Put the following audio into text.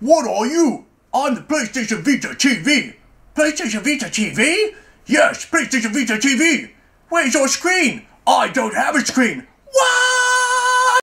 What are you? I'm the PlayStation Vita TV. PlayStation Vita TV? Yes, PlayStation Vita TV. Where's your screen? I don't have a screen.